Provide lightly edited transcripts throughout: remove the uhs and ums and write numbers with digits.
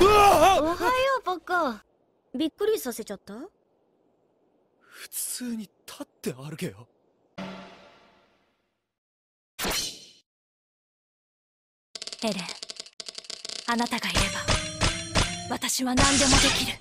おはようバカ。びっくりさせちゃった？普通に立って歩けよ。エレン、あなたがいれば私は何でもできる。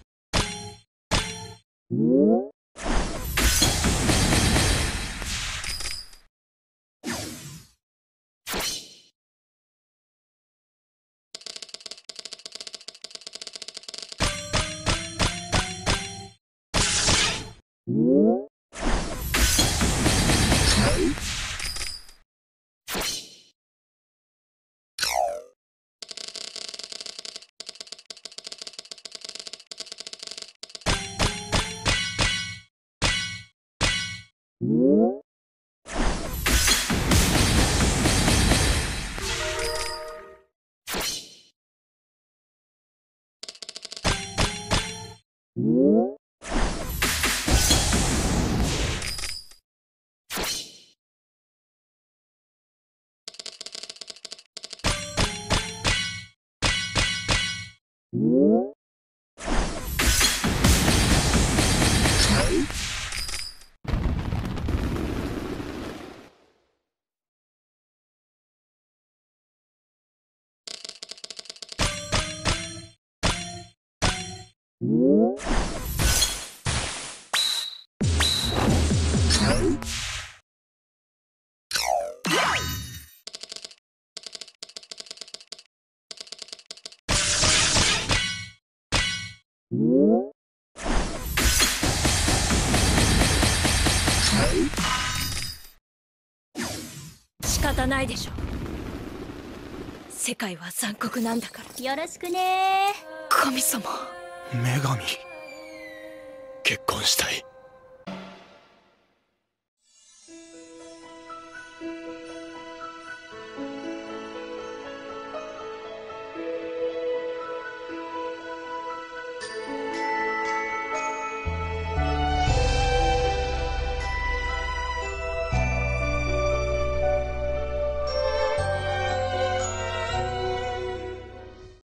仕方ないでしょ、世界は残酷なんだから。よろしくね神様。女神、結婚したい。